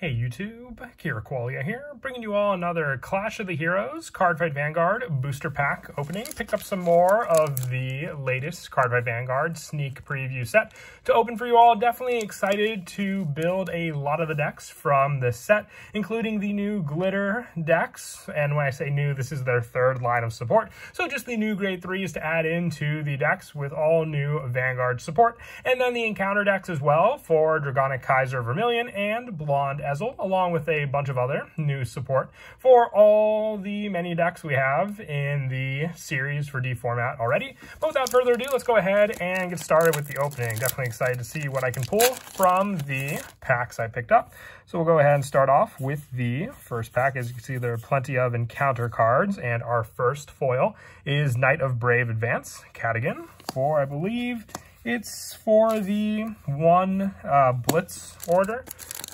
Hey YouTube, Kiraqualia here, bringing you all another Clash of the Heroes Cardfight Vanguard booster pack opening. Picked up some more of the latest Cardfight Vanguard sneak preview set to open for you all. Definitely excited to build a lot of the decks from this set, including the new Glitter decks. And when I say new, this is their third line of support. So just the new grade 3s to add into the decks with all new Vanguard support. And then the Encounter decks as well for Dragonic Kaiser Vermilion and Blonde, along with a bunch of other new support for all the many decks we have in the series for D format already. But without further ado, let's go ahead and get started with the opening. Definitely excited to see what I can pull from the packs I picked up. So we'll go ahead and start off with the first pack. As you can see, there are plenty of Encounter cards, and our first foil is Knight of Brave Advance Cadigan for, I believe, it's for the one Blitz Order.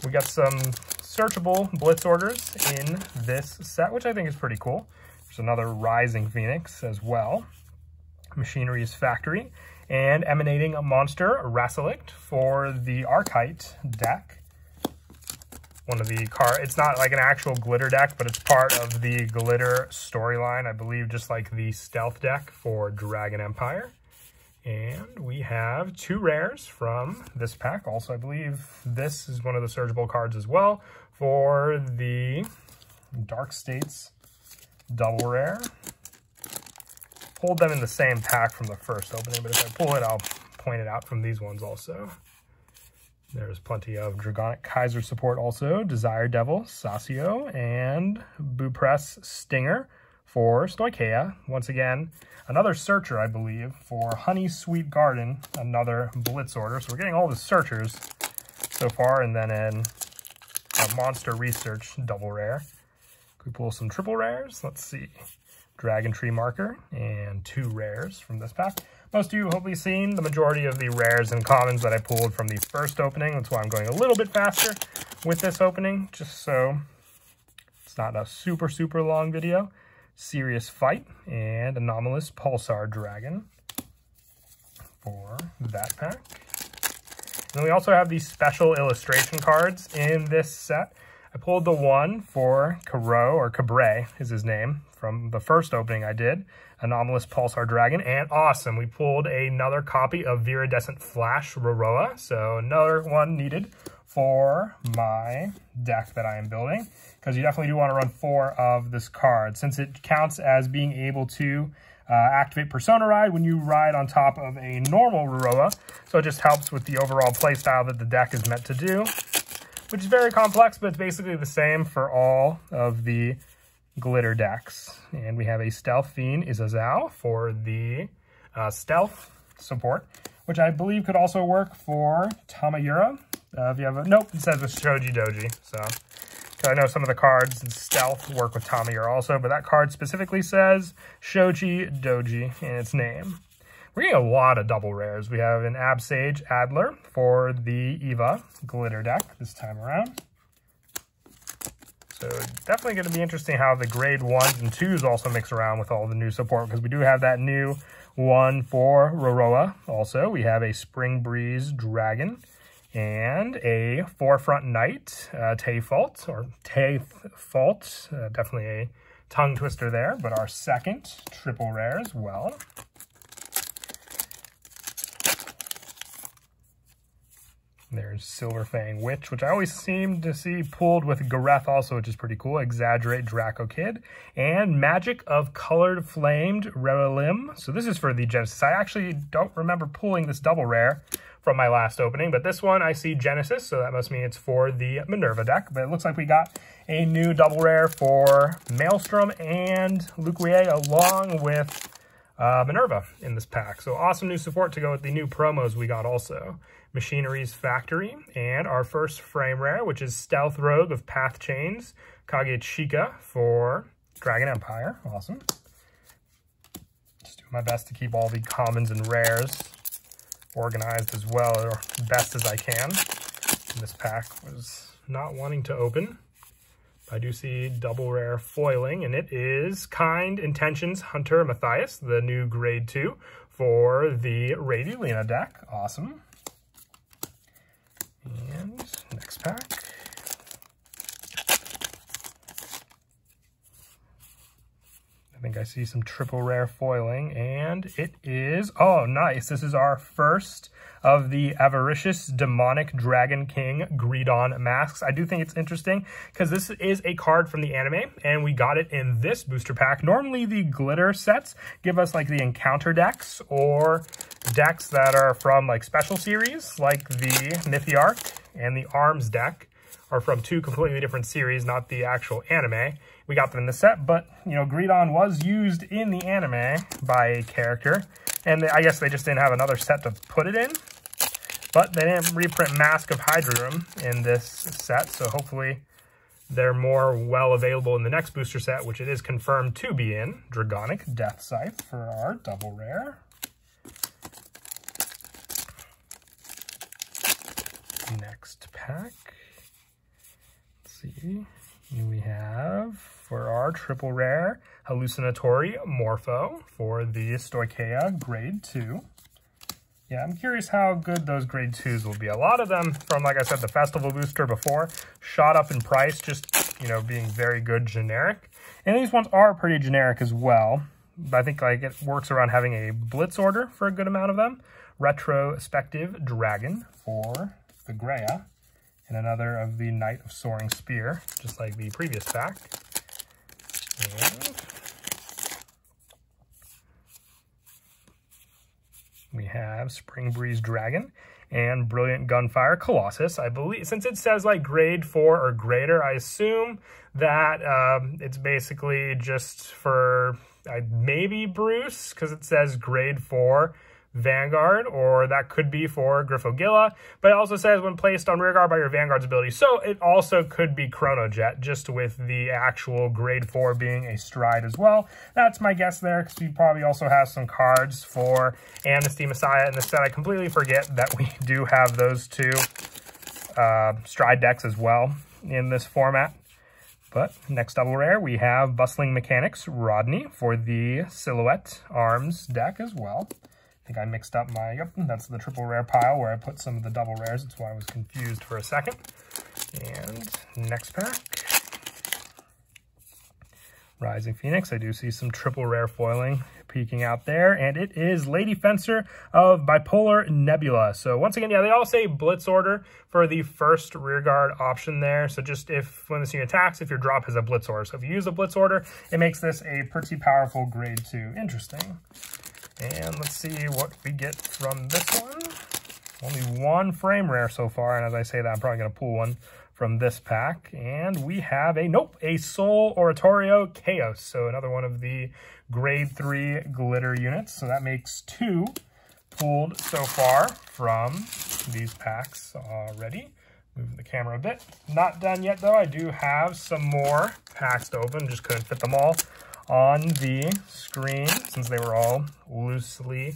We got some searchable Blitz Orders in this set, which I think is pretty cool. There's another Rising Phoenix as well, Machinery's Factory, and Emanating a Monster Rasselicht for the Archite deck. One of the cards, it's not like an actual Glitter deck, but it's part of the Glitter storyline, I believe, just like the Stealth deck for Dragon Empire. And we have two rares from this pack. Also, I believe this is one of the searchable cards as well for the Dark States double rare. Hold them in the same pack from the first opening, but if I pull it, I'll point it out from these ones also. There's plenty of Dragonic Kaiser support also. Desire Devil, Sassio, and Bupress Stinger for Stoicheia. Once again, another Searcher, I believe, for Honey Sweet Garden, another Blitz Order. So we're getting all the Searchers so far, and then in a Monster Research double rare. Could we pull some triple rares? Let's see. Dragon Tree Marker and two rares from this pack. Most of you have hopefully seen the majority of the rares and commons that I pulled from the first opening. That's why I'm going a little bit faster with this opening, just so it's not a super, super long video. Serious Fight and Anomalous Pulsar Dragon for that pack. And then we also have these special illustration cards in this set. I pulled the one for Cabre is his name, from the first opening I did, Anomalous Pulsar Dragon, and awesome, we pulled another copy of Viridescent Flash Roroa, so another one needed for my deck that I am building, because you definitely do want to run 4 of this card, since it counts as being able to activate Persona Ride when you ride on top of a normal Roroa, so it just helps with the overall playstyle that the deck is meant to do, which is very complex, but it's basically the same for all of the Glitter decks. And we have a Stealth Fiend Izazao for the Stealth support, which I believe could also work for Tamayura. If you have a, nope, it says with Shoji Doji, so I know some of the cards in Stealth work with Tamayura also, but that card specifically says Shoji Doji in its name. We're getting a lot of double rares. We have an Absage Adler for the Eva Glitter deck this time around. So definitely going to be interesting how the grade 1s and 2s also mix around with all the new support, because we do have that new one for Roroa also. We have a Spring Breeze Dragon and a Forefront Knight, Tayfault. Definitely a tongue twister there, but our second triple rare as well. There's Silver Fang Witch, which I always seem to see pulled with Gareth also, which is pretty cool. Exaggerate Draco Kid. And Magic of Colored Flamed Relim. So this is for the Genesis. I actually don't remember pulling this double rare from my last opening, but this one I see Genesis, so that must mean it's for the Minerva deck. But it looks like we got a new double rare for Maelstrom and Luquier along with Minerva in this pack. So awesome new support to go with the new promos we got also. Machinery's Factory, and our first frame rare, which is Stealth Rogue of Path Chains, Kagechika for Dragon Empire. Awesome. Just doing my best to keep all the commons and rares organized as well, or best as I can. And this pack was not wanting to open. I do see double rare foiling, and it is Kind Intentions Hunter Matthias, the new grade 2 for the Radiolina deck. Awesome. And next pack, think I see some triple rare foiling, and it is, oh nice, this is our first of the Avaricious Demonic Dragon King Greedon masks. I do think it's interesting because this is a card from the anime and we got it in this booster pack. Normally the glitter sets give us like the Encounter decks or decks that are from like special series like the Mythiarch and the Arms deck are from two completely different series, not the actual anime. We got them in the set, but, you know, Greedon was used in the anime by a character, and I guess they just didn't have another set to put it in, but they didn't reprint Mask of Hydroom in this set, so hopefully they're more well available in the next booster set, which it is confirmed to be in. Dragonic Death Scythe for our double rare. Next pack. Let's see. Here we have, for our triple rare, Hallucinatory Morpho for the Stoicheia Grade 2. Yeah, I'm curious how good those Grade 2s will be. A lot of them from, like I said, the Festival Booster before, shot up in price, just, you know, being very good generic. And these ones are pretty generic as well. I think, like, it works around having a Blitz Order for a good amount of them. Retrospective Dragon for the Greya. And another of the Knight of Soaring Spear, just like the previous pack. And we have Spring Breeze Dragon and Brilliant Gunfire Colossus. I believe, since it says like grade 4 or greater, I assume that it's basically just for maybe Bruce, because it says grade 4. Vanguard, or that could be for Griffogilla, but it also says when placed on rearguard by your Vanguard's ability, so it also could be Chronojet, just with the actual grade 4 being a Stride as well. That's my guess there, because we probably also have some cards for Amnesty Messiah in the set. I completely forget that we do have those two Stride decks as well in this format. But next double rare, we have Bustling Mechanics Rodney for the Silhouette Arms deck as well. I think I mixed up my, yep, that's the triple rare pile where I put some of the double rares. That's why I was confused for a second. And next pack. Rising Phoenix. I do see some triple rare foiling peeking out there. And it is Lady Fencer of Bipolar Nebula. So once again, yeah, they all say Blitz Order for the first rearguard option there. So just if, when this unit attacks, if your drop has a Blitz Order. So if you use a Blitz Order, it makes this a pretty powerful grade 2. Interesting. And let's see what we get from this one. Only one frame rare so far, and as I say that, I'm probably going to pull one from this pack. And we have a, nope, a Soul Oratorio Chaos. So another one of the grade 3 glitter units. So that makes 2 pulled so far from these packs already. Moving the camera a bit. Not done yet, though. I do have some more packs to open. Just couldn't fit them all on the screen since they were all loosely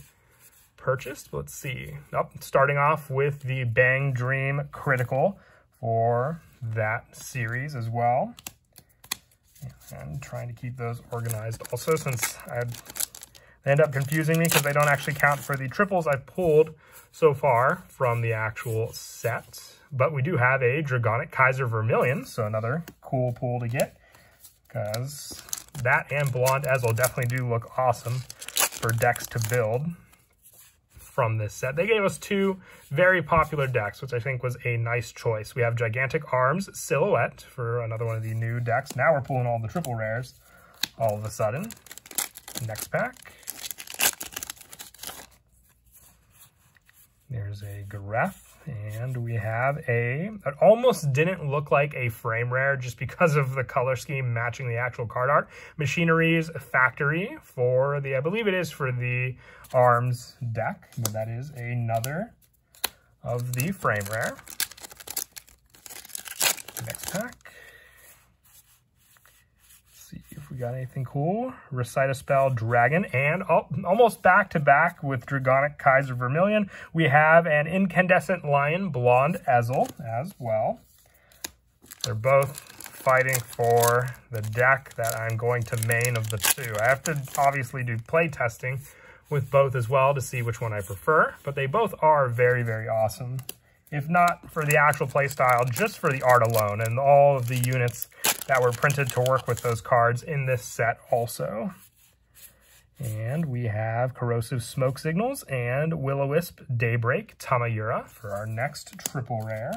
purchased. Let's see. Oh, starting off with the Bang Dream Critical for that series as well. And trying to keep those organized also, since they end up confusing me because they don't actually count for the triples I've pulled so far from the actual set. But we do have a Dragonic Kaiser Vermilion, so another cool pull to get, because that and Blonde as well definitely do look awesome for decks to build from this set. They gave us 2 very popular decks, which I think was a nice choice. We have Gigantic Arms Silhouette for another one of the new decks. Now we're pulling all the triple rares all of a sudden. Next pack. There's a Gareth. And we have a, it almost didn't look like a frame rare just because of the color scheme matching the actual card art. Machinery's Factory for the, I believe it is for the Arms deck, but that is another of the frame rare. Next pack. Let's see if we got anything cool. Recite a Spell Dragon, and almost back-to-back with Dragonic Kaiser Vermilion, we have an Incandescent Lion Blonde Ezel as well. They're both fighting for the deck that I'm going to main of the two. I have to obviously do play testing with both as well to see which one I prefer, but they both are very, very awesome. If not for the actual playstyle, just for the art alone and all of the units that were printed to work with those cards in this set also. And we have Corrosive Smoke Signals and Will-O-Wisp Daybreak Tamayura for our next triple rare.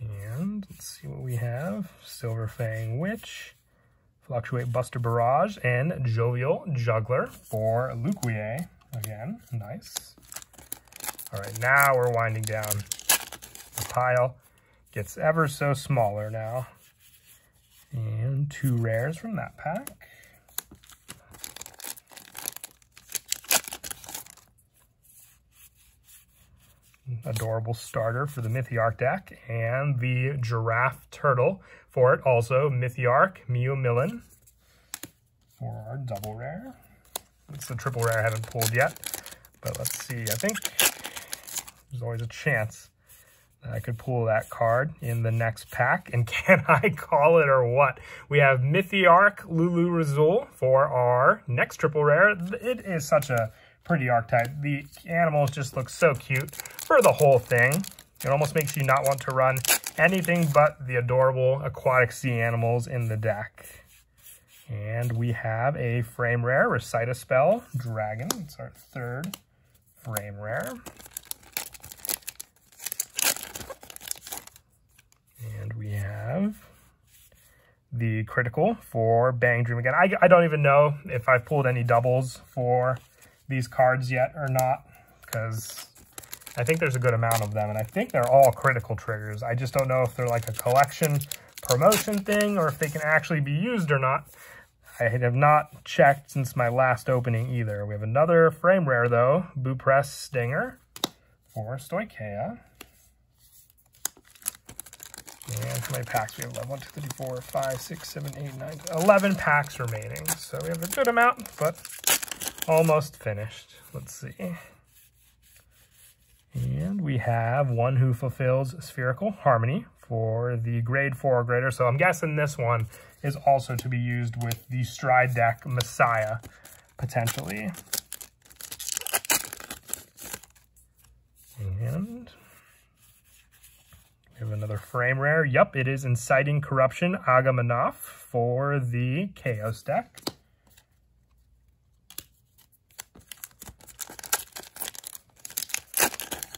And let's see what we have. Silver Fang Witch, Fluctuate Buster Barrage, and Jovial Juggler for Luquier. Again, nice. All right, now we're winding down. The pile gets ever so smaller now. And two rares from that pack. Adorable starter for the Mythiarc deck, and the Giraffe Turtle for it. Also Mythiarc Miu Millen for our double rare. It's the triple rare I haven't pulled yet, but let's see. I think there's always a chance that I could pull that card in the next pack. And can I call it or what? We have Mythiarc Lulu Razul for our next triple rare. It is such a pretty archetype. The animals just look so cute for the whole thing. It almost makes you not want to run anything but the adorable aquatic sea animals in the deck. And we have a frame rare, Recite a Spell Dragon. It's our third frame rare. We have the critical for Bang Dream again. I don't even know if I've pulled any doubles for these cards yet or not, because I think there's a good amount of them, and I think they're all critical triggers. I just don't know if they're like a collection promotion thing or if they can actually be used or not. I have not checked since my last opening either. We have another frame rare, though, Bupress Stinger for Stoicheia. And how many packs we have left? 1, 2, 3, 4, 5, 6, 7, 8, 9, 10, 11 packs remaining. So we have a good amount, but almost finished. Let's see. And we have One Who Fulfills Spherical Harmony for the grade 4 grader. So I'm guessing this one is also to be used with the Stride deck Messiah, potentially. And we have another frame rare. Yep, it is Inciting Corruption Agamemnon for the Chaos deck.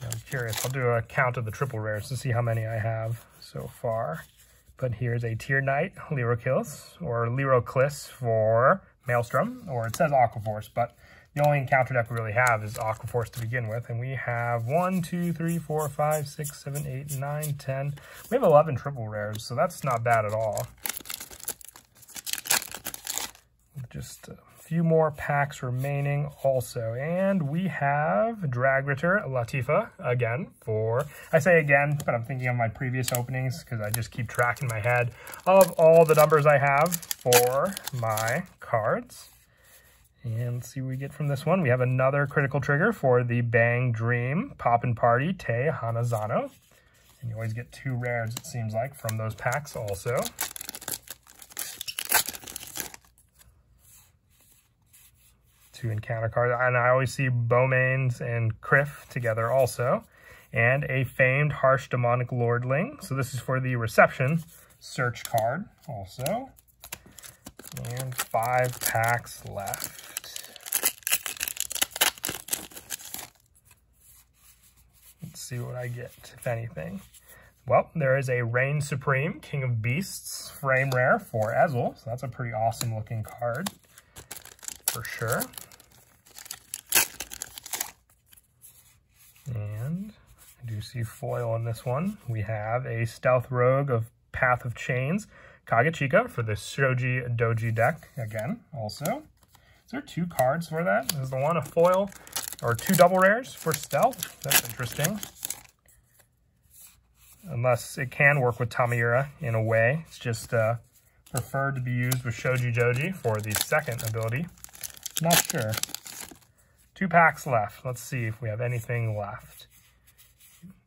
I'm curious. I'll do a count of the triple rares to see how many I have so far. But here's a Tier Knight Lyroclis, or Lyroclis for Maelstrom, or it says Aquaforce, but the only Encounter deck we really have is Aquaforce to begin with, and we have 1, 2, 3, 4, 5, 6, 7, 8, 9, 10. We have 11 triple rares, so that's not bad at all. Just a few more packs remaining also, and we have Drag Ritter Latifa again for, I say again, but I'm thinking of my previous openings because I just keep track in my head of all the numbers I have for my cards. And let's see what we get from this one. We have another critical trigger for the Bang Dream Poppin' Party Te Hanazano. And you always get two rares, it seems like, from those packs also. Two Encounter cards. And I always see Beaumains and Criff together also. And a Famed Harsh Demonic Lordling. So this is for the Reception Search card also. And 5 packs left. Let's see what I get, if anything. Well, there is a Reign Supreme, King of Beasts, frame rare for Ezreal. So that's a pretty awesome looking card, for sure. And I do see foil on this one. We have a Stealth Rogue of Path of Chains, Kagachika for the Shoji Doji deck again, also. Is there 2 cards for that? Is the one a foil or 2 double rares for Stealth? That's interesting. Unless it can work with Tamayura in a way. It's just preferred to be used with Shoji Doji for the second ability. Not sure. 2 packs left. Let's see if we have anything left.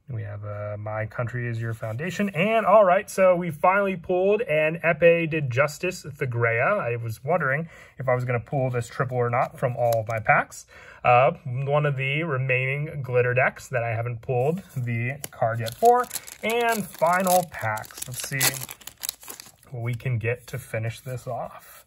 We have My Country Is Your Foundation. And all right, so we finally pulled an Epe Did Justice Thagrea. I was wondering if I was going to pull this triple or not from all of my packs. One of the remaining glitter decks that I haven't pulled the card yet for. And final packs. Let's see we can get to finish this off.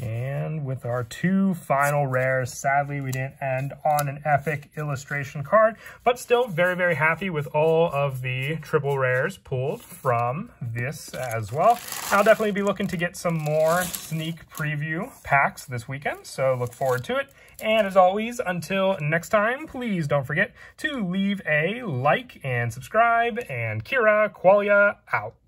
And with our two final rares, sadly we didn't end on an epic illustration card, but still very, very happy with all of the triple rares pulled from this as well. I'll definitely be looking to get some more sneak preview packs this weekend, so look forward to it. And as always, until next time, please don't forget to leave a like and subscribe, and Kiraqualia out.